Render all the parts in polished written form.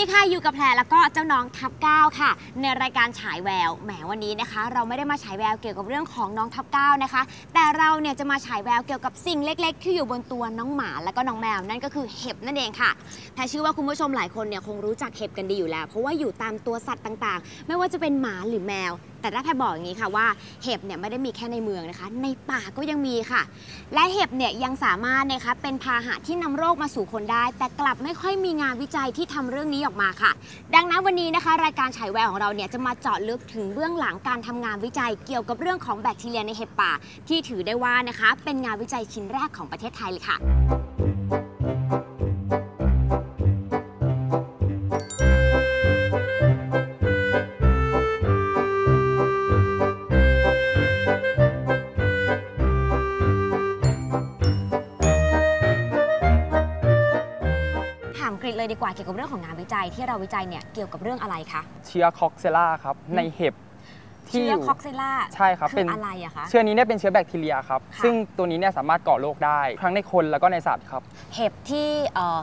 นี้ค่ะอยู่กับแพรแล้วก็เจ้าน้องทับ9ค่ะในรายการฉายแววแหมวันนี้นะคะเราไม่ได้มาฉายแววเกี่ยวกับเรื่องของน้องทับ9นะคะแต่เราเนี่ยจะมาฉายแววเกี่ยวกับสิ่งเล็กๆที่อยู่บนตัวน้องหมาแล้วก็น้องแมวนั่นก็คือเห็บนั่นเองค่ะแพรเชื่อว่าคุณผู้ชมหลายคนเนี่ยคงรู้จักเห็บกันดีอยู่แล้วเพราะว่าอยู่ตามตัวสัตว์ต่างๆไม่ว่าจะเป็นหมาหรือแมวแต่ถ้าแพรบอกอย่างนี้ค่ะว่าเห็บเนี่ยไม่ได้มีแค่ในเมืองนะคะในป่าก็ยังมีค่ะและเห็บเนี่ยยังสามารถนะคะเป็นพาหะที่นำโรคมาสู่คนได้แต่กลับไม่ค่อยมีงานวิจัยที่ทำเรื่องนี้ออกมาค่ะดังนั้นวันนี้นะคะรายการฉายแววของเราเนี่ยจะมาเจาะลึกถึงเบื้องหลังการทำงานวิจัยเกี่ยวกับเรื่องของแบคทีเรียในเห็บป่าที่ถือได้ว่านะคะเป็นงานวิจัยชิ้นแรกของประเทศไทยเลยค่ะเลยดีกว่าเกี่ยวกับเรื่องของงานวิจัยที่เราวิจัยเนี่ยเกี่ยวกับเรื่องอะไรคะเชื้อค็อกเซล่าครับในเห็บที่เชื้อค็อกเซล่าใช่ครับเป็นอะไรอะคะเชื้อนี้เนี่ยเป็นเชื้อแบคทีเรียครับซึ่งตัวนี้เนี่ยสามารถก่อโรคได้ทั้งในคนแล้วก็ในสัตว์ครับเห็บที่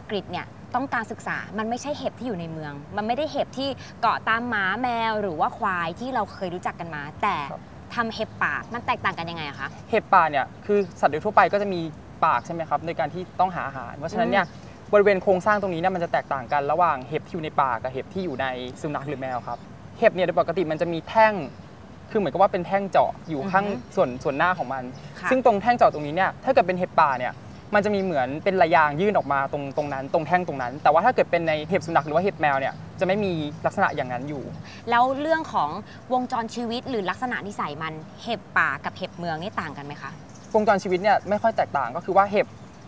กรีฑาเนี่ยต้องการศึกษามันไม่ใช่เห็บที่อยู่ในเมืองมันไม่ได้เห็บที่เกาะตามหมาแมวหรือว่าควายที่เราเคยรู้จักกันมาแต่ทำเห็บป่ามันแตกต่างกันยังไงอะคะเห็บป่าเนี่ยคือสัตว์โดยทั่วไปก็จะมีปากใช่ไหมครับในการที่ต้องหาอาหารเพราะฉะนั้นเนี่ยบริเวณโครงสร้างตรงนี้เนี่ยมันจะแตกต่างกันระหว่างเห็บที่อยู่ในป่ากับเห็บที่อยู่ในสุนัขหรือแมวครับเห็บเนี่ยโดยปกติมันจะมีแท่งคือเหมือนกับว่าเป็นแท่งเจาะอยู่ข้างส่วนหน้าของมันซึ่งตรงแท่งเจาะตรงนี้เนี่ยถ้าเกิดเป็นเห็บป่าเนี่ยมันจะมีเหมือนเป็นระยางยื่นออกมาตรงนั้นตรงแท่งตรงนั้นแต่ว่าถ้าเกิดเป็นในเห็บสุนัขหรือว่าเห็บแมวเนี่ยจะไม่มีลักษณะอย่างนั้นอยู่แล้วเรื่องของวงจรชีวิตหรือลักษณะนิสัยมันเห็บป่ากับเห็บเมืองนี่ต่างกันไหมคะวงจรชีวิตเนี่ยไม่ค่อยแตกต่างก็คือว่าเ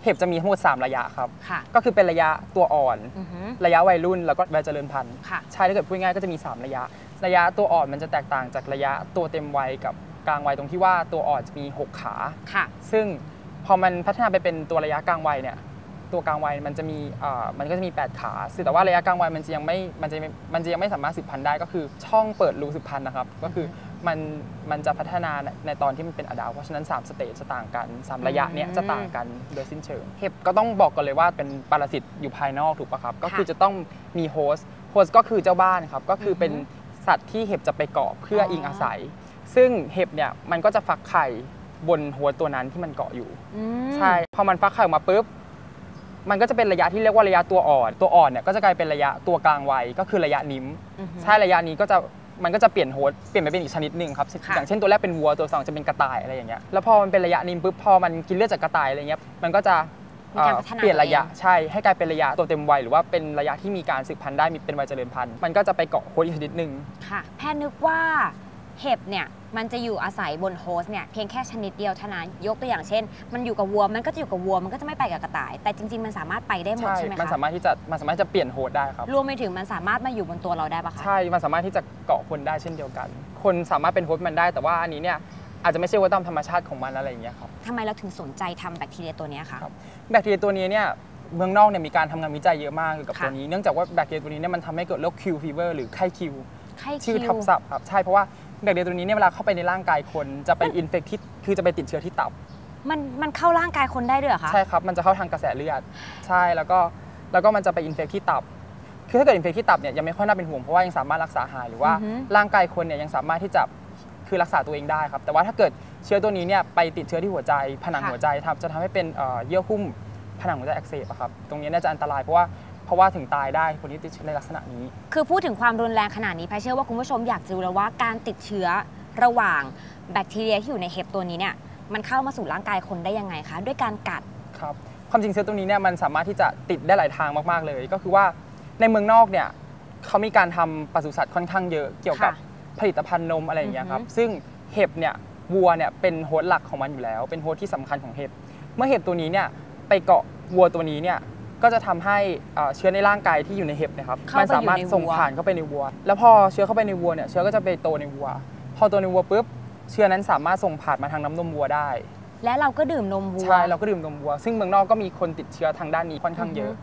ห็บจะมีทั้งหมด3ระยะครับก็คือเป็นระยะตัวอ่อนระยะวัยรุ่นแล้วก็วัยเจริญพันธุ์ใช่ถ้าเกิดพูดง่ายก็จะมี3ระยะระยะตัวอ่อนมันจะแตกต่างจากระยะตัวเต็มวัยกับกลางวัยตรงที่ว่าตัวอ่อนจะมี6ขาซึ่งพอมันพัฒนาไปเป็นตัวระยะกลางวัยเนี่ยตัวกลางวัยมันก็จะมี8ขาแต่ว่าระยะกลางวัยมันจะยังไม่สามารถสืบพันธุ์ได้ก็คือช่องเปิดรูสืบพันธุ์นะครับก็คือมันจะพัฒนาในตอนที่มันเป็นอดัลต์เพราะฉะนั้น3สเตจจะต่างกัน3ระยะเนี้ยจะต่างกันโดยสิ้นเชิงเห็บก็ต้องบอกกันเลยว่าเป็นปรสิตอยู่ภายนอกถูกป่ะครับก็คือจะต้องมีโฮสต์ก็คือเจ้าบ้านครับก็คือเป็นสัตว์ที่เห็บจะไปเกาะเพื่ออิงอาศัยซึ่งเห็บเนี่ยมันก็จะฟักไข่บนโฮสต์ตัวนั้นที่มันเกาะอยู่ใช่พอมันฟักไข่ออกมาปุ๊บมันก็จะเป็นระยะที่เรียกว่าระยะตัวอ่อนเนี่ยก็จะกลายเป็นระยะตัวกลางวัยก็คือระยะนิ้มใช่ระยะนี้มันก็จะเปลี่ยนโฮสต์เปลี่ยนไปเป็นอีกชนิดหนึ่งครับอย่างเช่นตัวแรกเป็นวัวตัวสองจะเป็นกระต่ายอะไรอย่างเงี้ยแล้วพอมันเป็นระยะนิ้มปุ๊บพอมันกินเลือดจากกระต่ายอะไรเงี้ยมันก็จะเปลี่ยนระยะใช่ให้กลายเป็นระยะตัวเต็มวัยหรือว่าเป็นระยะที่มีการสืบพันธุ์ได้มีเป็นวัยเจริญพันธุ์มันก็จะไปเกาะโฮสต์อีกชนิดหนึ่งค่ะแพทย์นึกว่าเห็บเนี่ยมันจะอยู่อาศัยบนโฮสต์เนี่ยเพียงแค่ชนิดเดียวเท่านั้นยกตัวอย่างเช่นมันอยู่กับวัวมันก็จะอยู่กับวัวมันก็จะไม่ไปกับกระต่ายแต่จริงๆมันสามารถไปได้หมดใช่ไหมคะมันสามารถจะเปลี่ยนโฮสต์ได้ครับรวมไปถึงมันสามารถมาอยู่บนตัวเราได้ปะคะใช่มันสามารถที่จะเกาะคนได้เช่นเดียวกันคนสามารถเป็นโฮสต์มันได้แต่ว่าอันนี้เนี่ยอาจจะไม่ใช่ว่าตามธรรมชาติของมันอะไรอย่างเงี้ยครับทำไมเราถึงสนใจทำแบคทีเรียตัวนี้คะแบคทีเรียตัวนี้เนี่ยเมืองนอกเนี่ยมีการทำงานวิจัยเยอะมากเกี่ยวกับตัวนี้เนื่องจากว่าแบคทีเรียตัวนี้เนี่ยมันทำให้เกิดโรคคิวฟีเวอร์หรือไข้คิวชื่อทับศัพท์ครับใช่เพราะว่าแบคทีเรียตัวนี้เนี่ยเวลาเข้าไปในร่างกายคนจะไปอินเฟคที่คือจะไปติดเชื้อที่ตับมันเข้าร่างกายคนได้ด้วยเหรอคะใช่ครับมันจะเข้าทางกระแสเลือดใช่แล้วก็มันจะไปอินเฟคที่ตับคือถ้าเกิดอินเฟคที่ตับเนี่ยยังไม่ค่อยน่าเป็นห่วงเพราะว่ายังสามารถรักษาหายหรือว่าร่างกายคนเนี่ยยังสามารถที่จะคือรักษาตัวเองได้ครับแต่ว่าถ้าเกิดเชื้อตัวนี้เนี่ยไปติดเชื้อที่หัวใจผนังหัวใจจะทำให้เป็นเยื่อหุ้มผนังหัวใจอักเสบครับตรงนี้น่าจะอันตรายเพราะว่าถึงตายได้คนที่ติดเชื้อในลักษณะนี้คือพูดถึงความรุนแรงขนาดนี้แพทย์เชื่อว่าคุณผู้ชมอยากจะรู้แล้วว่าการติดเชื้อระหว่างแบคทีเรียที่อยู่ในเห็บตัวนี้เนี่ยมันเข้ามาสู่ร่างกายคนได้ยังไงคะด้วยการกัดครับความจริงเชื้อตัวนี้เนี่ยมันสามารถที่จะติดได้หลายทางมากๆเลยก็คือว่าในเมืองนอกเนี่ยเขามีการทำปศุสัตว์ค่อนข้างเยอะเกี่ยวกับผลิตภัณฑ์นมอะไรอย่างเงี้ยครับซึ่งเห็บเนี่ยวัวเนี่ยเป็นโฮสต์หลักของมันอยู่แล้วเป็นโฮสต์ที่สำคัญของเห็บเมื่อเห็บตัวนี้เนี่ยไปเกาะวัวตัวนี้เนี่ยก็จะทำให้เชื้อในร่างกายที่อยู่ในเห็บนะครับมันสามารถส่งผ่านเข้าไปในวัวแล้วพอเชื้อเข้าไปในวัวเนี่ยเชื้อก็จะไปโตในวัวพอโตในวัวปุ๊บเชื้อนั้นสามารถส่งผ่านมาทางน้ำนมวัวได้และเราก็ดื่มนมวัวใช่เราก็ดื่มนมวัวซึ่งเมืองนอกก็มีคนติดเชื้อทางด้านนี้ค่อนข้างเยอะ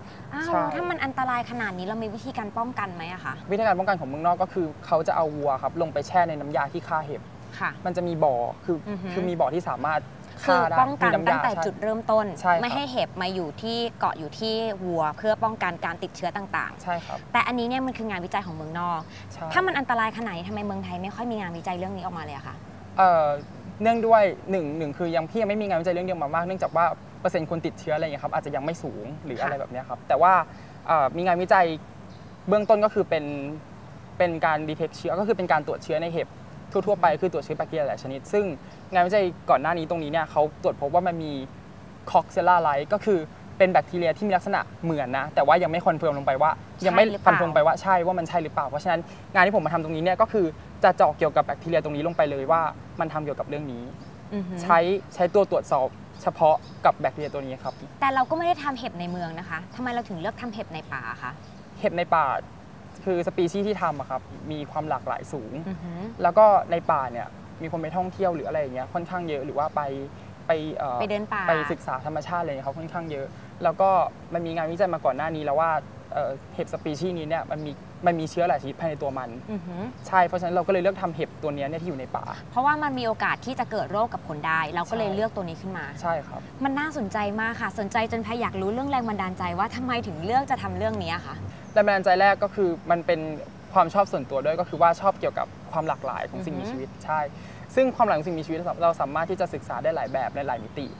ถ้ามันอันตรายขนาดนี้เรามีวิธีการป้องกันไหมอะคะวิธีการป้องกันของเมืองนอกก็คือเขาจะเอาวัวครับลงไปแช่ในน้ำยาที่ฆ่าเห็บมันจะมีบ่อคือมีบ่อที่สามารถ คือป้องกันตั้งแต่จุดเริ่มต้นไม่ให้เห็บมาอยู่ที่เกาะอยู่ที่วัวเพื่อป้องกันการติดเชื้อต่างๆใช่ครับแต่อันนี้เนี่ยมันคืองานวิจัยของเมืองนอกถ้ามันอันตรายขนาดนี้ทำไมเมืองไทยไม่ค่อยมีงานวิจัยเรื่องนี้ออกมาเลยอะคะเนื่องด้วยหนึ่งคือยังพี่ยังไม่มีงานวิจัยเรื่องเดียวมามากเนื่องจากว่าเปอร์เซ็นต์คนติดเชื้ออะไรอย่างนี้ครับอาจจะยังไม่สูงหรืออะไรแบบนี้ครับแต่ว่ามีงานวิจัยเบื้องต้นก็คือเป็นการดีเทคเชื้อก็คือเป็นการตรวจเชื้อในเห็บทั่วๆไปคือตรวจเชื้อแบคทีเรียหลายชนิดซึ่งงานวิจัยก่อนหน้านี้ตรงนี้เนี่ยเขาตรวจพบว่ามันมีคอกเซลล่าไลท์ก็คือเป็นแบคทีเรียที่มีลักษณะเหมือนนะแต่ว่ายังไม่คอนเฟิร์มลงไปว่ายังไม่ฟันธงไปว่าใช่ว่ามันใช่หรือเปล่าเพราะฉะนั้นงานที่ผมมาทำตรงนี้เนี่ยก็คือจะเจาะเกี่ยวกับแบคทีเรียตรงนี้ลงไปเลยว่ามันทำเกี่ยวกับเรื่องนี้ใช้ตัวตรวจสอบเฉพาะกับแบคทีเรียตัวนี้ครับแต่เราก็ไม่ได้ทำเห็บในเมืองนะคะทำไมเราถึงเลือกทำเห็บในป่าคะเห็บในป่าคือสปีชีส์ที่ทำอะครับมีความหลากหลายสูงแล้วก็ในป่าเนี่ยมีคนไปท่องเที่ยวหรืออะไรอย่างเงี้ยค่อนข้างเยอะหรือว่าไปเดินป่าไปศึกษาธรรมชาติอะไรเขาค่อนข้างเยอะแล้วก็มันมีงานวิจัยมาก่อนหน้านี้แล้วว่าเห็บสปีชีส์นี้เนี่ยมันมีเชื้อหลายชนิดภายในตัวมันใช่เพราะฉะนั้นเราก็เลยเลือกทำเห็บตัวนี้เนี่ยที่อยู่ในป่าเพราะว่ามันมีโอกาสที่จะเกิดโรคกับคนได้เราก็เลยเลือกตัวนี้ขึ้นมาใช่ครับมันน่าสนใจมากค่ะสนใจจนพยอยากรู้เรื่องแรงบันดาลใจว่าทำไมถึงเลือกจะทำเรื่องนี้ค่ะแรงบันดาลใจแรกก็คือมันเป็นความชอบส่วนตัวด้วยก็คือว่าชอบเกี่ยวกับความหลากหลายของสิ่งมีชีวิตใช่ซึ่งความหลากหลายของสิ่งมีชีวิตเราสามารถที่จะศึกษาได้หลายแบบในหลายมิติ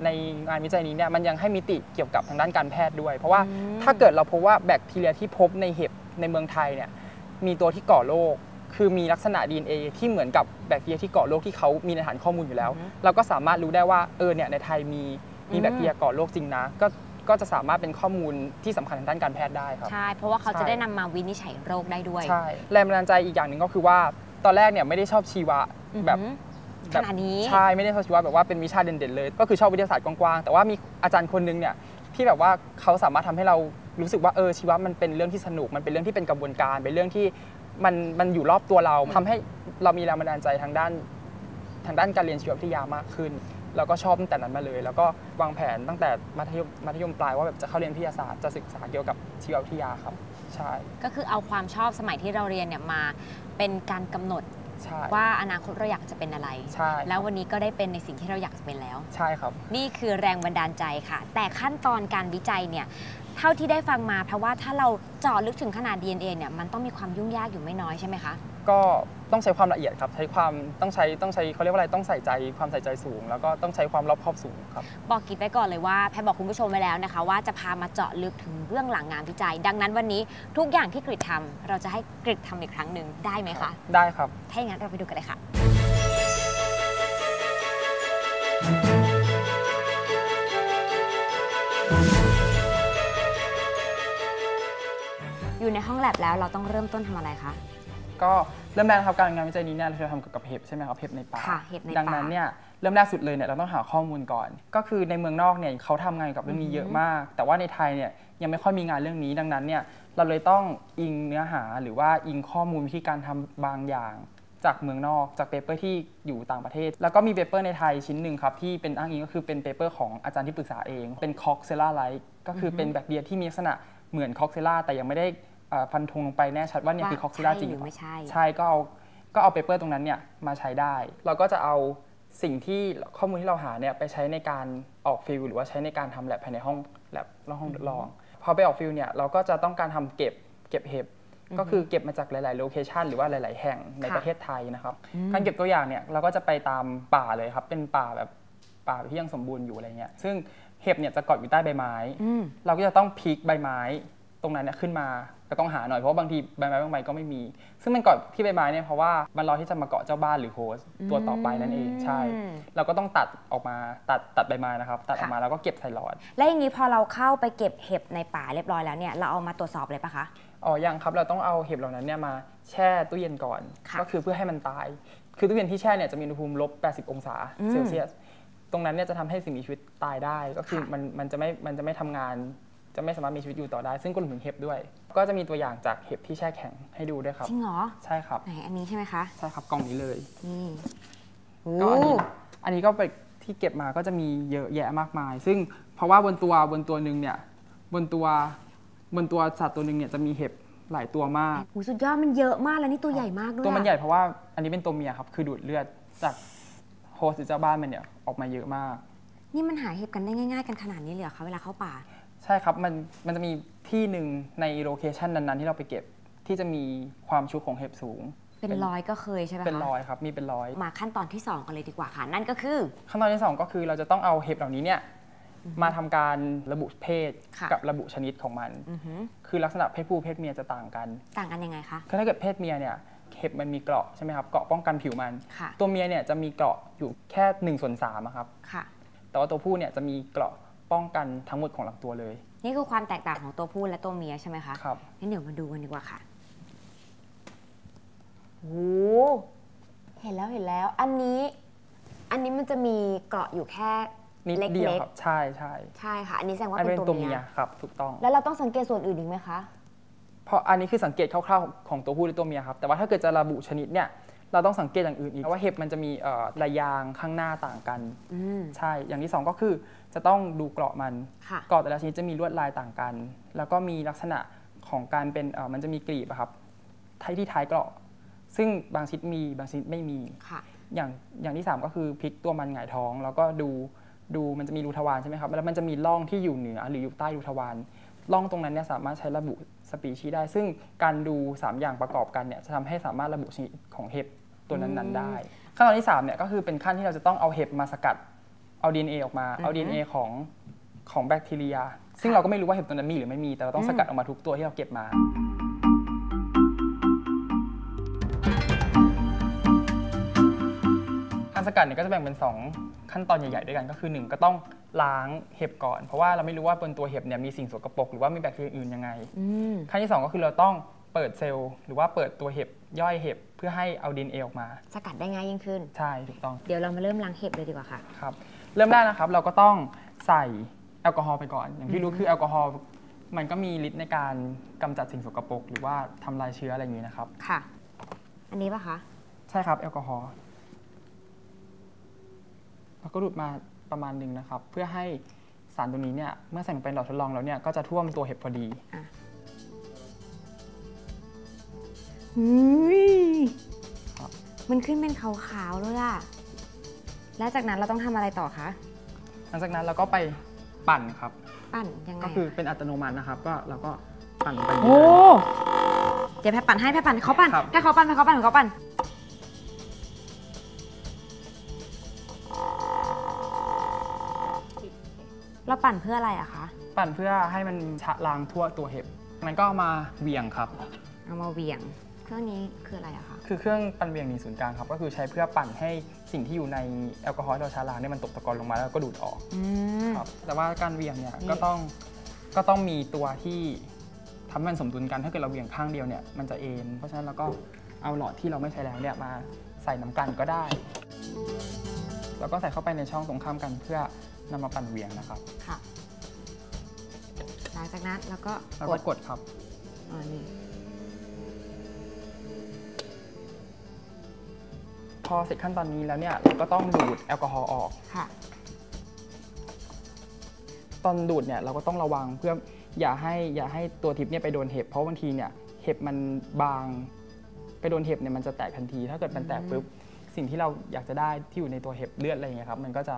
ในงานวิจัยนี้เนี่ยมันยังให้มิติเกี่ยวกับทางด้านการแพทย์ด้วยเพราะว่าถ้าเกิดเราพบว่าแบคทีเรียที่พบในเห็บในเมืองไทยเนี่ยมีตัวที่ก่อโรคคือมีลักษณะ DNA ที่เหมือนกับแบคทีเรียที่ก่อโรคที่เขามีในฐานข้อมูลอยู่แล้วเราก็สามารถรู้ได้ว่าเนี่ยในไทยมีแบคทีเรียก่อโรคจริงนะก็จะสามารถเป็นข้อมูลที่สำคัญทางด้านการแพทย์ได้ครับใช่เพราะว่าเขาจะได้นำมาวินิจฉัยโรคได้ด้วยใช่แรงบันดาลใจอีกอย่างหนึ่งก็คือว่าตอนแรกเนี่ยไม่ได้ชอบชีวะแบบขนาดนี้ใช่ไม่ได้ชอบชีวะแบบว่าเป็นวิชาเด่นๆเลยก็คือชอบวิทยาศาสตร์กว้างๆแต่ว่ามีอาจารย์คนนึงเนี่ยที่แบบว่าเขาสามารถทำให้เรารู้สึกว่าชีวะมันเป็นเรื่องที่สนุกมันเป็นเรื่องที่เป็นกระบวนการเป็นเรื่องที่มันอยู่รอบตัวเราทำให้เรามีแรงบันดาลใจทางด้านการเรียนชีววิทยามากขึ้นเราก็ชอบตั้งแต่นั้นมาเลยแล้วก็วางแผนตั้งแต่มัธยมปลายว่าแบบจะเข้าเรียนวิทยาศาสตร์จะศึกษาเกี่ยวกับชีววิทยาครับใช่ก็คือเอาความชอบสมัยที่เราเรียนเนี่ยมาเป็นการกำหนดว่าอนาคตเราอยากจะเป็นอะไรใช่แล้ววันนี้ก็ได้เป็นในสิ่งที่เราอยากจะเป็นแล้วใช่ครับนี่คือแรงบันดาลใจค่ะแต่ขั้นตอนการวิจัยเนี่ยเท่าที่ได้ฟังมาเพราะว่าถ้าเราเจาะลึกถึงขนาด DNA เนี่ยมันต้องมีความยุ่งยากอยู่ไม่น้อยใช่ไหมคะก็ต้องใช้ความละเอียดครับใช้ความต้องใช้เขาเรียกว่าอะไรต้องใส่ใจความใส่ใจสูงแล้วก็ต้องใช้ความรอบคอบสูงครับบอกกิจไปก่อนเลยว่าแพทย์บอกคุณผู้ชมไว้แล้วนะคะว่าจะพามาเจาะลึกถึงเรื่องหลังงานวิจัยดังนั้นวันนี้ทุกอย่างที่กริดทำเราจะให้กริดทำอีกครั้งหนึ่งได้ไหมคะได้ครับถ้าอย่างนั้นเราไปดูกันเลยค่ะอยู่ในห้องแลบแล้วเราต้องเริ่มต้นทำอะไรคะก็เริ่มแรกครับการงานวิจัยนี้เนี่ยเราทำเกี่ยวกับเห็บใช่ไหมครับเห็บในป่าดังนั้นเนี่ยเริ่มแรกสุดเลยเนี่ยเราต้องหาข้อมูลก่อนก็คือในเมืองนอกเนี่ยเขาทำงานกับเรื่องนี้เยอะมากแต่ว่าในไทยเนี่ยยังไม่ค่อยมีงานเรื่องนี้ดังนั้นเนี่ยเราเลยต้องอิงเนื้อหาหรือว่าอิงข้อมูลวิธีการทำบางอย่างจากเมืองนอกจากเปเปอร์ที่อยู่ต่างประเทศแล้วก็มีเปเปอร์ในไทยชิ้นหนึ่งครับที่เป็นอ้างอิงก็คือเป็นเปเปอร์ของอาจารย์ที่ปรึกษาเองเป็นคอกเซลล่าไลท์ก็คือเป็นแบคทีเรียที่มีลักษณะเหมือนคอกเซลล่าแต่ยังไม่ได้ฟันธงลงไปแน่ชัดว่าเนี่ยคือคอกซิล่าจริงหรือไม่ใช่ใช่ก็เอาเปเปอร์ตรงนั้นเนี่ยมาใช้ได้เราก็จะเอาสิ่งที่ข้อมูลที่เราหาเนี่ยไปใช้ในการออกฟิลหรือว่าใช้ในการทำแลบภายในห้องแลบนอกห้องทดลองพอไปออกฟิลเนี่ยเราก็จะต้องการทำเก็บเห็บก็คือเก็บมาจากหลายๆโลเคชันหรือว่าหลายๆแห่งในประเทศไทยนะครับการเก็บตัวอย่างเนี่ยเราก็จะไปตามป่าเลยครับเป็นป่าแบบป่าที่ยังสมบูรณ์อยู่อะไรเงี้ยซึ่งเห็บเนี่ยจะเกาะอยู่ใต้ใบไม้เราก็จะต้องพลิกใบไม้ตรงนั้นเนี่ยขึ้นมาก็ต้องหาหน่อยเพราะบางทีใบไม้บางใบก็ไม่มีซึ่งมันเกาะที่ใบไม้เนี่ยเพราะว่ามันรอที่จะมาเกาะเจ้าบ้านหรือโฮสต์ตัวต่อไปนั่นเองใช่เราก็ต้องตัดออกมาตัดใบไม้นะครับตัดออกมาแล้วก็เก็บใส่หลอดและอย่างนี้พอเราเข้าไปเก็บเห็บในป่าเรียบร้อยแล้วเนี่ยเราเอามาตรวจสอบเลยปะคะอ๋อยังครับเราต้องเอาเห็บเหล่านั้นเนี่ยมาแช่ตู้เย็นก่อนก็คือเพื่อให้มันตายคือตู้เย็นที่แช่เนี่ยจะมีอุณหภูมิ-80 องศาเซลเซียสตรงนั้นเนี่ยจะทำให้สิ่งมีชีวิตตายได้ก็คือมันจะไม่ทำงานจะไม่สามารถมีชีวิตอยู่ต่อได้ซึ่งก็รวมถึงเห็บด้วยก็จะมีตัวอย่างจากเห็บที่แช่แข็งให้ดูด้วยครับจริงเหรอใช่ครับไหนอันนี้ใช่ไหมคะใช่ครับกล่องนี้เลยนี่ก็อันนี้ก็ไปที่เก็บมาก็จะมีเยอะแยะมากมายซึ่งเพราะว่าบนตัวหนึ่งเนี่ยบนตัวสัตว์ตัวหนึ่งเนี่ยจะมีเห็บหลายตัวมากโอ้สุดยอดมันเยอะมากแล้วนี่ตัวใหญ่มากด้วยตัวมันใหญ่เพราะว่าอันนี้เป็นตัวเมียครับคือดูดเลือดจากโฮ สต์หรือเจ้าบ้านมันเนี่ยออกมาเยอะมากนี่มันหาเห็บกันได้ง่ายๆกันขนาดนี้เลยเหรอคะเวลาเข้าป่าใช่ครับมันจะมีที่หนึ่งในโลเคชันนั้นๆที่เราไปเก็บที่จะมีความชื้นของเห็บสูงเป็นร้อยก็เคยใช่ไหมคะเป็นร้อยครับมีเป็นร้อยมาขั้นตอนที่2กันเลยดีกว่าค่ะนั่นก็คือขั้นตอนที่2ก็คือเราจะต้องเอาเห็บเหล่านี้เนี่ยมาทำการระบุเพศกับระบุชนิดของมันคือลักษณะเพศผู้เพศเมียจะต่างกันยังไงคะถ้าเกิดเพศเมียเนี่ยเห็บมันมีเกราะใช่ไหมครับเกราะป้องกันผิวมันตัวเมียเนี่ยจะมีเกราะอยู่แค่1/3ครับแต่ว่าตัวผู้เนี่ยจะมีเกราะป้องกันทั้งหมดของลำตัวเลยนี่คือความแตกต่างของตัวผู้และตัวเมียใช่ไหมคะครับงั้นเดี๋ยวมาดูกันดีกว่าค่ะโอ้เห็นแล้วอันนี้มันจะมีเกราะอยู่แค่นิดเดียวครับใช่ค่ะอันนี้แสดงว่าเป็นตัวเมียครับถูกต้องแล้วเราต้องสังเกตส่วนอื่นอีกไหมคะเพราะอันนี้คือสังเกตคร่าวๆของตัวผู้หรือตัวเมียครับแต่ว่าถ้าเกิดจะระบุชนิดเนี่ยเราต้องสังเกตอย่างอื่นอีกว่าเห็บมันจะมีระยางข้างหน้าต่างกันใช่อย่างที่2ก็คือจะต้องดูเกราะมันเกราะแต่ละชนิดจะมีลวดลายต่างกันแล้วก็มีลักษณะของการเป็นมันจะมีกลีบครับที่ท้ายเกราะซึ่งบางชนิดมีบางชนิดไม่มีอย่างที่3ก็คือพลิกตัวมันหงายท้องแล้วก็ดูมันจะมีรูทวารใช่ไหมครับแล้วมันจะมีร่องที่อยู่เหนือหรืออยู่ใต้รูทวารร่องตรงนั้นเนี่ยสามารถใช้ระบุสปีชีส์ได้ซึ่งการดู3อย่างประกอบกันเนี่ยจะทำให้สามารถระบุชนิดของเห็บตัวนั้นๆได้ขั้นตอนที่3เนี่ยก็คือเป็นขั้นที่เราจะต้องเอาเห็บมาสกัดเอา DNA ออกมาเอา DNA ของแบคทีเรียซึ่งเราก็ไม่รู้ว่าเห็บตัวนั้นมีหรือไม่มีแต่เราต้องสกัดออกมาทุกตัวที่เราเก็บมาสกัดเนี่ยก็จะแบ่งเป็น2ขั้นตอนใหญ่ๆด้วยกันก็คือ1ก็ต้องล้างเห็บก่อนเพราะว่าเราไม่รู้ว่าบนตัวเห็บเนี่ยมีสิ่งสกปรกหรือว่ามีแบคทีเรียอื่นยังไงขั้นที่2ก็คือเราต้องเปิดเซลล์หรือว่าเปิดตัวเห็บย่อยเห็บเพื่อให้เอา DNA ออกมาสกัดได้ง่ายยิ่งขึ้นใช่ถูกต้องเดี๋ยวเรามาเริ่มล้างเห็บเลยดีกว่าค่ะครับเริ่มแรกนะครับเราก็ต้องใส่แอลกอฮอล์ไปก่อนอย่างที่รู้คือแอลกอฮอล์มันก็มีฤทธิ์ในการกำจัดสิ่งสกปรกหรือว่าทำลายเชื้ออะไรอย่างนี้นะครับค่ะอันนี้ป่ะคะใช่ครับแอลกอฮอล์แล้วก็ดูดมาประมาณหนึ่งนะครับเพื่อให้สารตัวนี้เนี่ยเมื่อใส่ลงไปหลอดทดลองแล้วเนี่ยก็จะท่วมตัวเห็บพอดีมันขึ้นเป็นขาวๆเลยอะแล้วจากนั้นเราต้องทำอะไรต่อคะหลังจากนั้นเราก็ไปปั่นครับปั่นยังไงก็คือเป็นอัตโนมัตินะครับก็เราก็ปั่นไปโอ้เดี๋ยวแพทปั่นให้แพทปั่นเขาปั่นให้เขาปั่นให้เขาปั่นให้เขาปั่นเราปั่นเพื่ออะไรอะคะปั่นเพื่อให้มันชะล้างทั่วตัวเห็บนั้นก็เอามาเหวี่ยงครับเอามาเหวี่ยงเครื่องนี้คืออะไรอะคะคือเครื่องปั่นเหวี่ยงหนีศูนย์กลางครับก็คือใช้เพื่อปั่นให้สิ่งที่อยู่ในแอลกอฮอล์เราชะล้างเนี่ยมันตกตะกอนลงมาแล้วก็ดูดออกครับแต่ว่าการเหวี่ยงเนี่ยก็ต้องมีตัวที่ทำให้มันสมดุลกันถ้าเกิดเราเหวี่ยงข้างเดียวเนี่ยมันจะเอ็นเพราะฉะนั้นเราก็เอาหลอดที่เราไม่ใช้แล้วเนี่ยมาใส่น้ำกันก็ได้แล้วก็ใส่เข้าไปในช่องตรงข้ามกันเพื่อนำมาปั่นเหวี่ยงนะครับค่ะหลังจากนั้นแล้วก็กดครับนี่พอเสร็จขั้นตอนนี้แล้วเนี่ยเราก็ต้องดูดแอลกอฮอล์ออกค่ะตอนดูดเนี่ยเราก็ต้องระวังเพื่ออย่าให้ตัวทิปเนี่ยไปโดนเห็บเพราะบางทีเนี่ยเห็บมันบางไปโดนเห็บเนี่ยมันจะแตกทันทีถ้าเกิดมันแตกปุ๊บสิ่งที่เราอยากจะได้ที่อยู่ในตัวเห็บเลือดอะไรอย่างเงี้ยครับมันก็จะ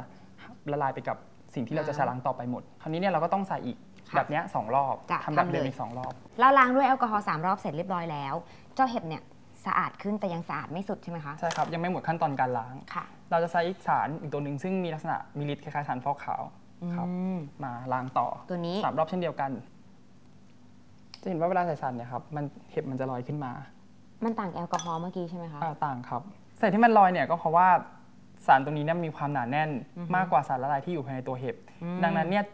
ละลายไปกับสิ่งที่เราจะชะล้างต่อไปหมดคราวนี้เนี่ยเราก็ต้องใส่อีกแบบนี้2รอบทำแบบเดิมอีก2รอบเราล้างด้วยแอลกอฮอล์3รอบเสร็จเรียบร้อยแล้วเจ้าเห็บเนี่ยสะอาดขึ้นแต่ยังสะอาดไม่สุดใช่ไหมคะใช่ครับยังไม่หมดขั้นตอนการล้างเราจะใช้สารอีกตัวหนึ่งซึ่งมีลักษณะมีฤทธิ์คล้ายๆสารฟอกขาวครับมาล้างต่อตัวนี้3รอบเช่นเดียวกันจะเห็นว่าเวลาใส่สารเนี่ยครับมันเห็บมันจะลอยขึ้นมามันต่างแอลกอฮอล์เมื่อกี้ใช่ไหมคะต่างครับสารที่มันลอยเนี่ยก็เพราะว่าสารตัวนี้เนี่ยมีความหนาแน่นมากกว่าสารละลายที่อยู่ภายในตัวเห็บดังนั้นเนี่ย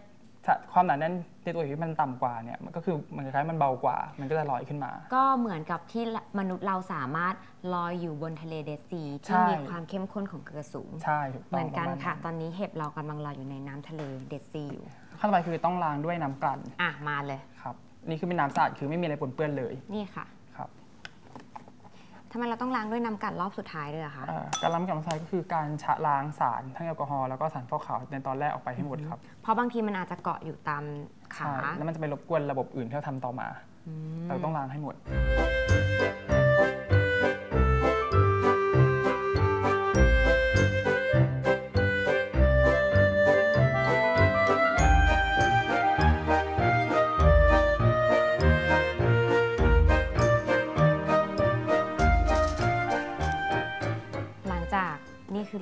ความหนาแน่นในตัวเห็บมันต่ำกว่าเนี่ยมันก็คือมันคล้ายๆมันเบากว่ามันก็จะลอยขึ้นมาก็เหมือนกับที่มนุษย์เราสามารถลอยอยู่บนทะเลเดซีที่มีความเข้มข้นของเกลือสูงใช่เหมือนกันค่ะตอนนี้เห็บเรากำลังลอยอยู่ในน้ำทะเลเดซีอยู่ขั้นต่อไปคือต้องล้างด้วยน้ำกลั่นมาเลยครับนี่คือเป็นน้ำสะอาดคือไม่มีอะไรปนเปื้อนเลยนี่ค่ะทำไมเราต้องล้างด้วยน้ำกัดรอบสุดท้ายด้วยคะการล้างกับน้ำใสก็คือการชะล้างสารทั้งแอลกอฮอล์แล้วก็สารฟอกขาวในตอนแรกออกไปให้หมดครับเพราะบางทีมันอาจจะเกาะอยู่ตามขาแล้วมันจะไปรบกวนระบบอื่นที่เราทำต่อมาเราต้องล้างให้หมด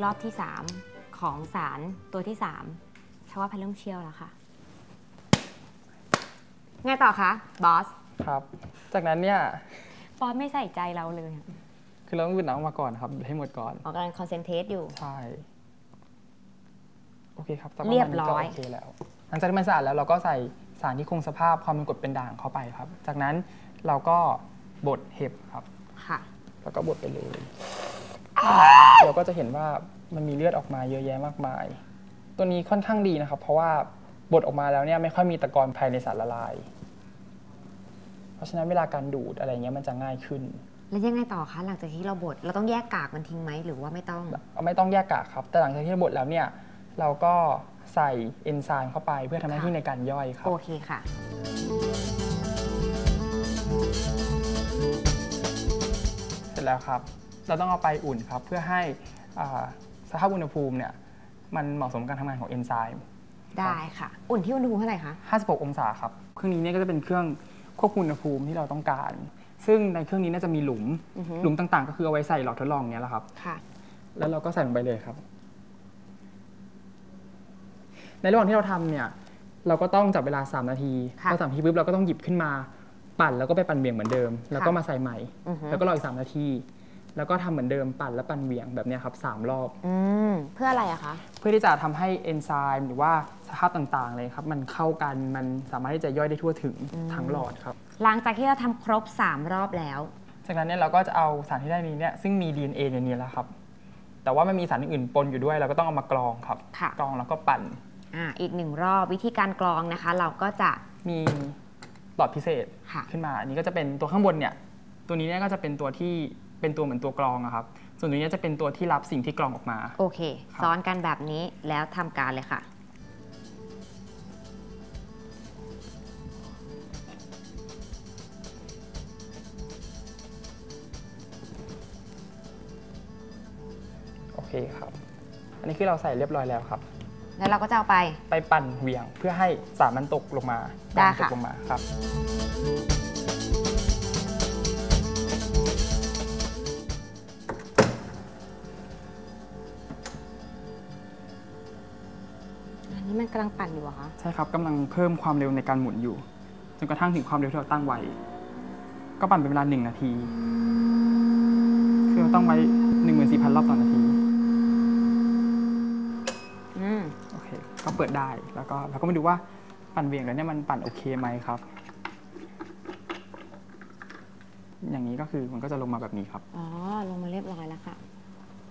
รอบที่3ของสารตัวที่3ชาวว่าแพทเริ่มเชี่ยวแล้วค่ะไงต่อคะบอสครับจากนั้นเนี่ยบอสไม่ใส่ใจเราเลยคือเราต้องวิดน้ำมาก่อนครับให้หมดก่อนออกกำลังคอนเซนเทรตอยู่ใช่โอเคครับเรียบร้อยโอเคแล้วหลังจากที่มันสะอาดแล้วเราก็ใส่สารที่คงสภาพความเป็นกรดเป็นด่างเข้าไปครับจากนั้นเราก็บดเห็บครับค่ะแล้วก็บดไปเลยเราก็จะเห็นว่ามันมีเลือดออกมาเยอะแยะมากมายตัวนี้ค่อนข้างดีนะครับเพราะว่าบดออกมาแล้วเนี่ยไม่ค่อยมีตะกอนภายในสารละลายเพราะฉะนั้นเวลาการดูดอะไรเงี้ยมันจะง่ายขึ้นแล้วยังไงต่อคะหลังจากที่เราบดเราต้องแยกกากมันทิ้งไหมหรือว่าไม่ต้องแยกกากครับแต่หลังจากที่บดแล้วเนี่ยเราก็ใส่เอนไซม์เข้าไปเพื่อทำหน้าที่ในการย่อยครับโอเคค่ะเสร็จแล้วครับเราต้องเอาไปอุ่นครับเพื่อให้สภาพอุณหภูมิเนี่ยมันเหมาะสมการทำงานของเอนไซม์ได้ค่ะอุ่นที่อุณหภูมิเท่าไหร่คะ56องศาครับเครื่องนี้เนี่ยก็จะเป็นเครื่องควบคุมอุณหภูมิที่เราต้องการซึ่งในเครื่องนี้น่าจะมีหลุมต่างๆก็คือเอาไว้ใส่หลอดทดลองเนี้ยแหละครับค่ะแล้วเราก็ใส่ลงไปเลยครับในระหว่างที่เราทำเนี่ยเราก็ต้องจับเวลา3นาทีพอ3นาทีปุ๊บเราก็ต้องหยิบขึ้นมาปั่นแล้วก็ไปปั่นเบี่ยงเหมือนเดิมแล้วก็มาใส่ใหม่แล้วก็รออีก3นาทีแล้วก็ทำเหมือนเดิมปั่นและปั่นเบี่ยงแบบนี้ครับ3รอบเพื่ออะไรอะคะเพื่อที่จะทำให้เอนไซม์หรือว่าสภาพต่างๆเลยครับมันเข้ากันมันสามารถที่จะย่อยได้ทั่วถึงทั้งหลอดครับหลังจากที่เราทำครบ3รอบแล้วจากนั้นเนี่ยเราก็จะเอาสารที่ได้นี้เนี่ยซึ่งมี DNA ในนี้แล้วครับแต่ว่ามันมีสารอื่นปนอยู่ด้วยเราก็ต้องเอามากรองครับกรองแล้วก็ปั่นอีก1รอบวิธีการกรองนะคะเราก็จะมีหลอดพิเศษขึ้นมาอันนี้ก็จะเป็นตัวข้างบนเนี่ยตัวนี้เนี่ยก็จะเป็นตัวที่เป็นตัวเหมือนตัวกรองครับส่วนตัวนี้จะเป็นตัวที่รับสิ่งที่กรองออกมาโอเคซ้อนกันแบบนี้แล้วทำการเลยค่ะโอเคครับอันนี้คือเราใส่เรียบร้อยแล้วครับแล้วเราก็จะเอาไปปั่นเหวี่ยงเพื่อให้สารมันตกลงมาได้ค่ะตกลงมาครับอันนี้มันกำลังปั่นอยู่เหรอคะใช่ครับกำลังเพิ่มความเร็วในการหมุนอยู่จนกระทั่งถึงความเร็วที่เราตั้งไว้ก็ปั่นเป็นเวลา1นาทีคือเราตั้งไว้ 14,000 รอบต่อนาทีก็เปิดได้แล้วก็มาดูว่าปั่นเบี่ยงแล้วเนี่ยมันปั่นโอเคไหมครับอย่างนี้ก็คือมันก็จะลงมาแบบนี้ครับอ๋อลงมาเรียบร้อยแล้วค่ะ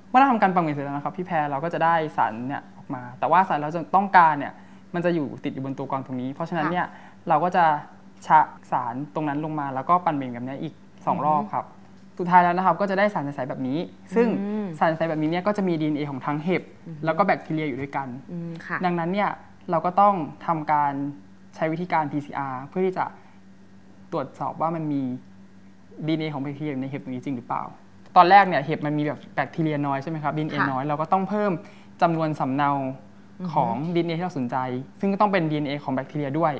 เมื่อเราทำการปั่นเบี่ยงเสร็จแล้วนะครับพี่แพรเราก็จะได้สารเนี่ยออกมาแต่ว่าสารเราจะต้องการเนี่ยมันจะอยู่ติดอยู่บนตัวกรองตรงนี้เพราะฉะนั้นเนี่ยเราก็จะชะสารตรงนั้นลงมาแล้วก็ปั่นเบี่ยงแบบนี้อีก2รอบครับสุดท้ายแล้วนะครับก็จะได้สารใสๆแบบนี้ซึ่งสารใสๆแบบนี้เนี่ยก็จะมี DNA ของทั้งเห็บแล้วก็แบคทีเรียอยู่ด้วยกันดังนั้นเนี่ยเราก็ต้องทำการใช้วิธีการ PCR เพื่อที่จะตรวจสอบว่ามันมี DNA ของแบคทีเรียในเห็บตรงนี้จริงหรือเปล่าตอนแรกเนี่ยเห็บมันมีแบบแบคทีเรียน้อยใช่ไหมครับ DNA น้อยเราก็ต้องเพิ่มจำนวนสำเนาของ DNA ที่เราสนใจซึ่งก็ต้องเป็น DNA ของแบคทีเรียด้วย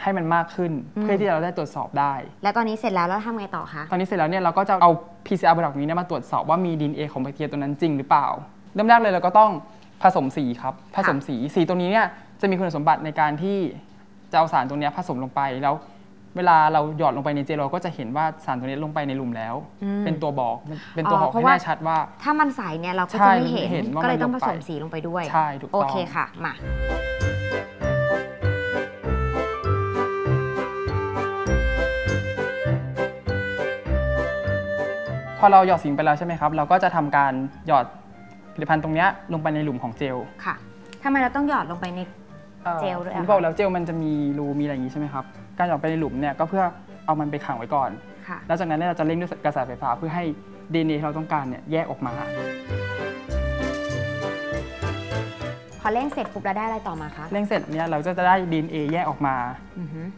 ให้มันมากขึ้นเพื่อที่เราได้ตรวจสอบได้และตอนนี้เสร็จแล้วทำไงต่อคะตอนนี้เสร็จแล้วเนี่ยเราก็จะเอา PCR ประดับนี้มาตรวจสอบว่ามี DNA ของแบคทีเรียตัวนั้นจริงหรือเปล่าเริ่มแรกเลยเราก็ต้องผสมสีครับผสมสีตัวนี้เนี่ยจะมีคุณสมบัติในการที่จะเอาสารตัวนี้ผสมลงไปแล้วเวลาเราหยอดลงไปในเจลเราก็จะเห็นว่าสารตัวนี้ลงไปในหลุมแล้วเป็นตัวบอกเป็นตัวบอกให้แน่ชัดว่าถ้ามันใสเนี่ยเราก็จะไม่เห็นก็เลยต้องผสมสีลงไปด้วยใช่ถูกต้องโอเคค่ะมาพอเราหยอดสีไปแล้วใช่ไหมครับเราก็จะทำการหยอดผลิตภัณฑ์ตรงนี้ลงไปในหลุมของเจลค่ะทำไมเราต้องหยอดลงไปในเจลด้วยที่บอกแล้วเจลมันจะมีรูมีอะไรอย่างนี้ใช่ไหมครับการหยอดไปในหลุมเนี่ยก็เพื่อเอามันไปขังไว้ก่อนค่ะแล้วจากนั้นเราจะเร่งด้วยกระแสไฟฟ้าเพื่อให้ DNA ที่เราต้องการเนี่ยแยกออกมาพอเร่งเสร็จปุ๊บเราได้อะไรต่อมาคะเร่งเสร็จเนี่ยเราจะได้ DNA แยกออกมา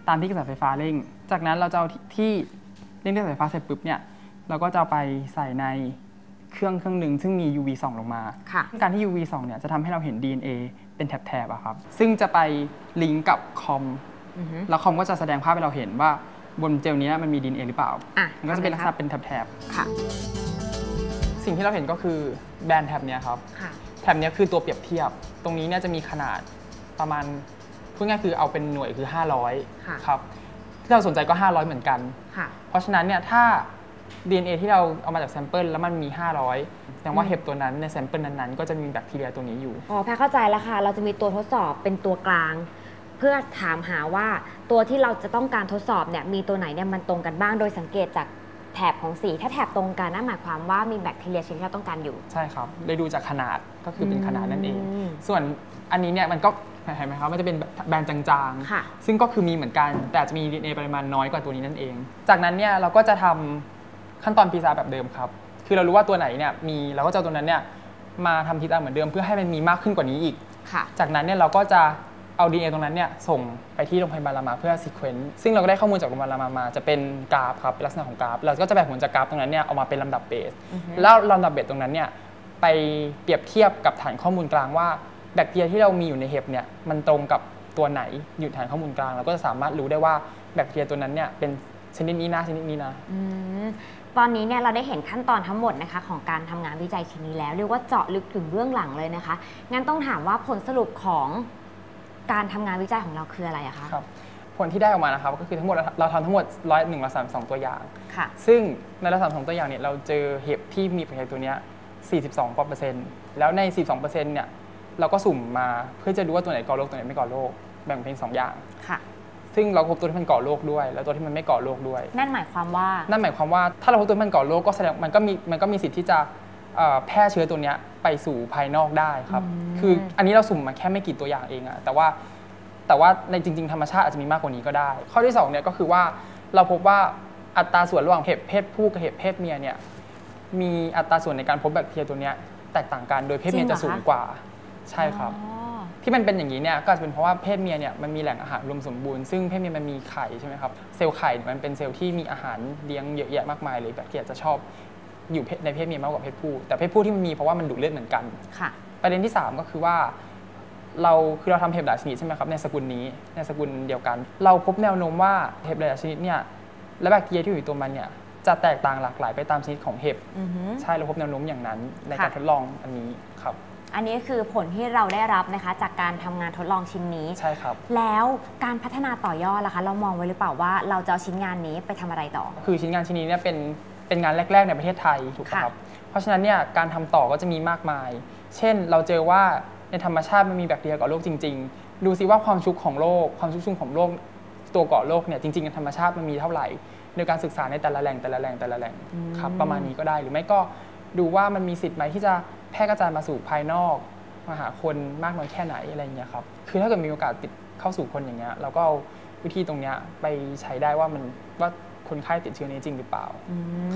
ตามที่กระแสไฟฟ้าเร่งจากนั้นเราจะเอาที่เร่งด้วยกระแสไฟฟ้าเสร็จปุ๊บเนี่ยเราก็จะไปใส่ในเครื่องหนึ่งซึ่งมี UV ส่องลงมาการที่ UV ส่องเนี่ยจะทำให้เราเห็น DNA เป็นแถบๆครับซึ่งจะไปลิงก์กับคอมแล้วคอมก็จะแสดงภาพให้เราเห็นว่าบนเจลนี้มันมี DNA หรือเปล่ามันก็จะเป็นลักษณะเป็นแถบๆค่ะสิ่งที่เราเห็นก็คือ แบรนด์แท็บเนี้ยครับแท็บเนี้ยคือตัวเปรียบเทียบตรงนี้เนี่ยจะมีขนาดประมาณพูดง่ายคือเอาเป็นหน่วยคือ500ครับที่เราสนใจก็500เหมือนกันเพราะฉะนั้นเนี่ยถ้า DNA ที่เราเอามาจากแซมเปิลแล้วมันมี500แสดงว่าเห็บตัวนั้นในแซมเปิลนั้นๆก็จะมีแบคทีเรียตัวนี้อยู่อ๋อแพทเข้าใจแล้วค่ะเราจะมีตัวทดสอบเป็นตัวกลางเพื่อถามหาว่าตัวที่เราจะต้องการทดสอบเนี่ยมีตัวไหนเนี่ยมันตรงกันบ้างโดยสังเกตจากแถบของสีถ้าแถบตรงกันนั่นหมายความว่ามีแบคทีเรียชนิดที่เราต้องการอยู่ใช่ครับได้ดูจากขนาดก็คือเป็นขนาดนั่นเองส่วนอันนี้เนี่ยมันก็เห็นไหมครับมันจะเป็นแบรนด์จางๆซึ่งก็คือมีเหมือนกันแต่จะมี DNA ปริมาณน้อยกว่าตัวนี้นั่นเองจากนั้นเนี่ยเราก็จะทำขั้นตอนพิซซ่าแบบเดิมครับคือเรารู้ว่าตัวไหนเนี่ยมีเราก็จะตัวนั้นเนี่ยมาทำพิซซ่าเหมือนเดิมเพื่อให้มันมีมากขึ้นกว่านี้อีกจากนั้นเนี่ยเราก็จะเอา DNA ตรงนั้นเนี่ยส่งไปที่โรงพยาบาลรามาเพื่อซีเควนซ์ซึ่งเราก็ได้ข้อมูลจากโรงพยาบาลรามาจะเป็นกราฟครับลักษณะของกราฟเราก็จะแบ่งผลจากกราฟตรงนั้นเนี่ยออกมาเป็นลำดับเบสแล้วลำดับเบสตรงนั้นเนี่ยไปเปรียบเทียบกับฐานข้อมูลกลางว่าแบคทีเรียที่เรามีอยู่ในเห็บเนี่ยมันตรงกับตัวไหนอยู่ฐานข้อมูลกลางเราก็จะสามารถรู้ได้ว่าแบคทีเรียตัวนั้นเนี่ยเป็นชนิดนี้นะชนิดนี้นะตอนนี้เนี่ยเราได้เห็นขั้นตอนทั้งหมดนะคะของการทำงานวิจัยชิ้นนี้แล้วเรียกว่าเจาะลึกถึงเบื้องหลังเลยนะคะงั้นต้องถามว่าผลสรุปของการทำงานวิจัยของเราคืออะไรคะครับผลที่ได้ออกมานะครับก็คือทั้งหมดเราทำทั้งหมด132ตัวอย่างค่ะซึ่งใน132ตัวอย่างเนี่ยเราเจอเห็บที่มีแบคทีเรียตัวนี้42%แล้วใน42%เนี่ยเราก็สุ่มมาเพื่อจะดูว่าตัวไหนก่อโรคตัวไหนไม่ก่อโรคแบ่งเป็น2อย่างค่ะซึ่งเราพบตัวที่มันก่อโรคด้วยแล้วตัวที่มันไม่ก่อโรคด้วยนั่นหมายความว่าถ้าเราพบตัวที่มันก่อโรคก็แสดงมันก็มีสิทธิ์ที่จะแพร่เชื้อตัวนี้ไปสู่ภายนอกได้ครับคืออันนี้เราสุ่มมาแค่ไม่กี่ตัวอย่างเองอะแต่ว่าในจริงๆธรรมชาติอาจจะมีมากกว่านี้ก็ได้ข้อที่2เนี่ยก็คือว่าเราพบว่าอัตราส่วนระหว่างเห็บเพศผู้กับเห็บเพศเมียเนี่ยมีอัตราส่วนในการพบแบคทีเรียตัวนี้แตกต่างกันโดยเพศเมียจะสูงกว่าใช่ครับที่มันเป็นอย่างนี้เนี่ยก็จะเป็นเพราะว่าเพศเมียเนี่ยมันมีแหล่งอาหารรวมสมบูรณ์ซึ่งเพศเมียมันมีไข่ใช่ไหมครับเซลล์ไข่มันเป็นเซลล์ที่มีอาหารเลี้ยงเยอะแยะมากมายเลยแบคทีเรียจะชอบอยู่ในเพศเมียมากกว่าเพศผู้แต่เพศผู้ที่มันมีเพราะว่ามันดูดเลือดเหมือนกันค่ะประเด็นที่3ก็คือว่าเราทำเห็บหลายชนิดใช่ไหมครับในสกุลนี้ในสกุลเดียวกันเราพบแนวโน้มว่าเห็บหลายชนิดเนี่ยและแบคทีเรียที่อยู่ตัวมันเนี่ยจะแตกต่างหลากหลายไปตามชนิดของเห็บใช่เราพบแนวโน้มอย่างนั้นในการทดลองอันนี้ครับอันนี้คือผลที่เราได้รับนะคะจากการทำงานทดลองชิ้นนี้ใช่ครับแล้วการพัฒนาต่อยอดล่ะคะเรามองไว้หรือเปล่าว่าเราจะเอาชิ้นงานนี้ไปทำอะไรต่อคือชิ้นงานชิ้นนี้เนี่ยเป็นงานแรกๆในประเทศไทยถูกครับเพราะฉะนั้นเนี่ยการทำต่อก็จะมีมากมายเช่นเราเจอว่าในธรรมชาติมันมีแบคทีเรียก่อโรคจริงๆดูซิว่าความชุกของโรคความชุ่มของโรคตัวก่อโรคเนี่ยจริงๆในธรรมชาติมันมีเท่าไหร่โดยการศึกษาในแต่ละแหล่งครับประมาณนี้ก็ได้หรือไม่ก็ดูว่ามันมีสิทธิ์ไหมที่จะแพร่กระจายมาสู่ภายนอกมาหาคนมากน้อยแค่ไหนอะไรอย่างเงี้ยครับคือถ้าเกิดมีโอกาสติดเข้าสู่คนอย่างเงี้ยเราก็เอาวิธีตรงเนี้ยไปใช้ได้ว่าคนไข้ติดเชื้อนี้จริงหรือเปล่า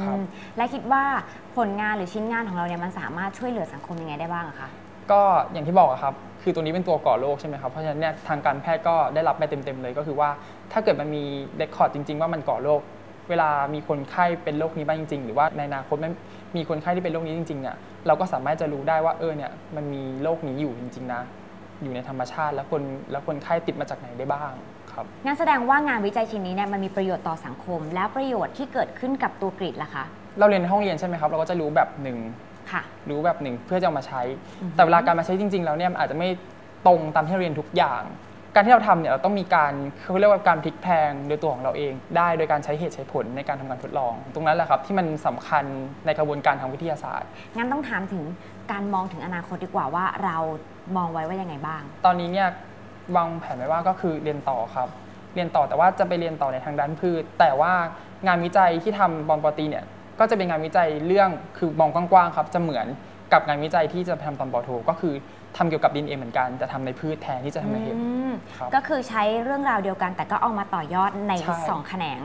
ครับและคิดว่าผลงานหรือชิ้นงานของเราเนี่ยมันสามารถช่วยเหลือสังคมยังไงได้บ้างคะก็อย่างที่บอกครับคือตัวนี้เป็นตัวก่อโรคใช่ไหมครับเพราะฉะนั้นเนี่ยทางการแพทย์ก็ได้รับไปเต็มเลยก็คือว่าถ้าเกิดมันมีเรคคอร์ดจริงๆว่ามันก่อโรคเวลามีคนไข้เป็นโรคนี้บ้างจริงๆหรือว่าในอนาคตมีคนไข้ที่เป็นโรคนี้จริงๆเนี่ยเราก็สามารถจะรู้ได้ว่าเนี่ยมันมีโรคนี้อยู่จริงๆนะอยู่ในธรรมชาติแล้วคนไข้ติดมาจากไหนได้บ้างครับงั้นแสดงว่างานวิจัยชิ้นนี้เนี่ยมันมีประโยชน์ต่อสังคมและประโยชน์ที่เกิดขึ้นกับตัวกรีฑาล่ะคะเราเรียนในห้องเรียนใช่ไหมครับเราก็จะรู้แบบหนึ่งรู้แบบหนึ่งเพื่อจะเอามาใช้แต่เวลาการมาใช้จริงๆแล้วเนี่ยอาจจะไม่ตรงตามที่เรียนทุกอย่างการที่เราทำเนี่ยเราต้องมีการเขาเรียกว่าการพลิกแพลงโดยตัวของเราเองได้โดยการใช้เหตุใช้ผลในการทำการทดลองตรงนั้นแหละครับที่มันสำคัญในกระบวนการทางวิทยาศาสตร์งั้นต้องถามถึงการมองถึงอนาคตดีกว่าว่าเรามองไว้ว่ายังไงบ้างตอนนี้เนี่ยวางแผนไว้ว่าก็คือเรียนต่อครับเรียนต่อแต่ว่าจะไปเรียนต่อในทางด้านพืชแต่ว่างานวิจัยที่ทำบอลปอตีเนี่ยก็จะเป็นงานวิจัยเรื่องคือมองกว้างๆครับจะเหมือนกับงานวิจัยที่จะทำตอนปอโทก็คือทำเกี่ยวกับดินเอเหมือนกันแต่ทำในพืชแทนที่จะทำในเห็บก็คือใช้เรื่องราวเดียวกันแต่ก็เอามาต่อยอดใน2แขนง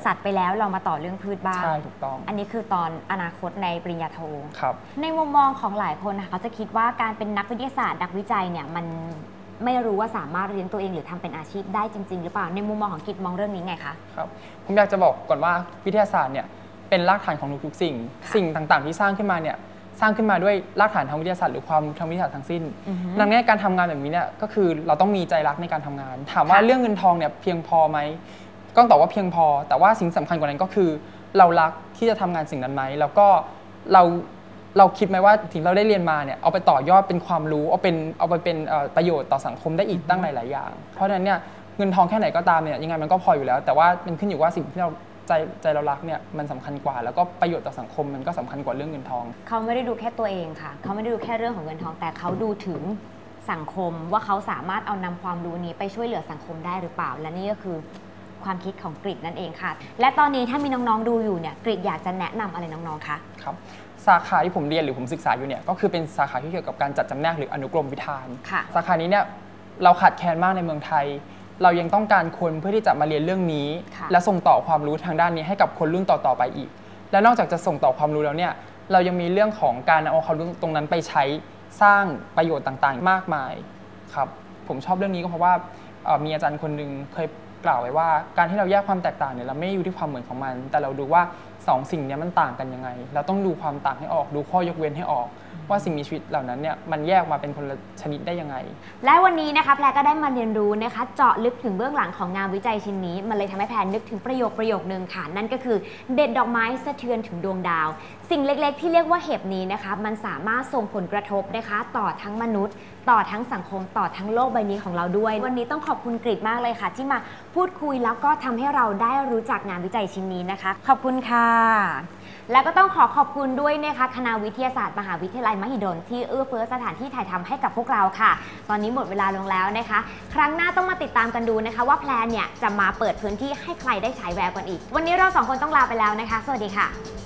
สัตว์ไปแล้วเรามาต่อเรื่องพืชบ้างใช่ถูกต้องอันนี้คือตอนอนาคตในปริญญาโทครับในมุมมองของหลายคนนะคะเขาจะคิดว่าการเป็นนักวิทยาศาสตร์นักวิจัยเนี่ยมันไม่รู้ว่าสามารถเลี้ยงตัวเองหรือทำเป็นอาชีพได้จริงๆหรือเปล่าในมุมมองของกิจมองเรื่องนี้ไงคะครับผมอยากจะบอกก่อนว่าวิทยาศาสตร์เนี่ยเป็นรากฐานของทุกๆสิ่งต่างๆที่สร้างขึ้นมาเนี่ยสร้างขึ้นมาด้วยรากฐานทางวิทยาศาสตร์หรือความทางวิทยาศาสตร์ทั้งสิ้นดังนั้นการทำงานแบบนี้เนี่ยก็คือเราต้องมีใจรักในการทำงานถามว่าเรื่องเงินทองเนี่ยเพียงพอไหมก็ตอบว่าเพียงพอแต่ว่าสิ่งสำคัญกว่านั้นก็คือเรารักที่จะทำงานสิ่งนั้นไหมแล้วก็เรา เราคิดไหมว่าถึงเราได้เรียนมาเนี่ยเอาไปต่อยอดเป็นความรู้เอาไปเป็นประโยชน์ต่อสังคมได้อีกตั้งหลายๆอย่างเพราะฉะนั้นเนี่ยเงินทองแค่ไหนก็ตามเนี่ยยังไงมันก็พออยู่แล้วแต่ว่ามันขึ้นอยู่ว่าสิ่งที่เราใจเรารักเนี่ยมันสำคัญกว่าแล้วก็ประโยชน์ต่อสังคมมันก็สำคัญกว่าเรื่องเงินทองเขาไม่ได้ดูแค่ตัวเองค่ะเขาไม่ได้ดูแค่เรื่องของเงินทองแต่เขาดูถึงสังคมว่าเขาสามารถเอานำความรู้นี้ไปช่วยเหลือสังคมได้หรือเปล่าและนี่ก็คือความคิดของกริดนั่นเองค่ะและตอนนี้ถ้ามีน้องๆดูอยู่เนี่ยกริดอยากจะแนะนำอะไรน้องๆคะครับสาขาที่ผมเรียนหรือผมศึกษาอยู่เนี่ยก็คือเป็นสาขาที่เกี่ยวกับการจัดจำแนกหรืออนุกรมวิธานสาขานี้เนี่ยเราขาดแคลนมากในเมืองไทยเรายังต้องการคนเพื่อที่จะมาเรียนเรื่องนี้และส่งต่อความรู้ทางด้านนี้ให้กับคนรุ่นต่อๆไปอีกและนอกจากจะส่งต่อความรู้แล้วเนี่ยเรายังมีเรื่องของการเอาความรู้ตรงนั้นไปใช้สร้างประโยชน์ต่างๆมากมายครับผมชอบเรื่องนี้ก็เพราะว่ามีอาจารย์คนหนึ่งเคยกล่าวไว้ว่าการที่เราแยกความแตกต่างเนี่ยเราไม่อยู่ที่ความเหมือนของมันแต่เราดูว่า2 สิ่งนี้มันต่างกันยังไงเราต้องดูความต่างให้ออกดูข้อยกเว้นให้ออกว่าสิ่งมีชีวิตเหล่านั้นเนี่ยมันแยกมาเป็นคนละชนิดได้ยังไงและวันนี้นะคะแพรก็ได้มาเรียนรู้นะคะเจาะลึกถึงเบื้องหลังของงานวิจัยชิ้นนี้มันเลยทำให้แพรนึกถึงประโยคนึงค่ะนั่นก็คือเด็ดดอกไม้สะเทือนถึงดวงดาวสิ่งเล็กๆที่เรียกว่าเห็บนี้นะคะมันสามารถส่งผลกระทบนะคะต่อทั้งมนุษย์ต่อทั้งสังคมต่อทั้งโลกใบนี้ของเราด้วยวันนี้ต้องขอบคุณกริดมากเลยค่ะที่มาพูดคุยแล้วก็ทำให้เราได้รู้จักงานวิจัยชิ้นนี้นะคะขอบคุณค่ะแล้วก็ต้องขอบคุณด้วยนะคะคณะวิทยาศาสตร์มหาวิทยาลัยมหิดลที่เอื้อเฟื้อสถานที่ถ่ายทำให้กับพวกเราค่ะตอนนี้หมดเวลาลงแล้วนะคะครั้งหน้าต้องมาติดตามกันดูนะคะว่าแพลนเนี่ยจะมาเปิดพื้นที่ให้ใครได้ใช้แววกันอีกวันนี้เรา2 คนต้องลาไปแล้วนะคะสวัสดีค่ะ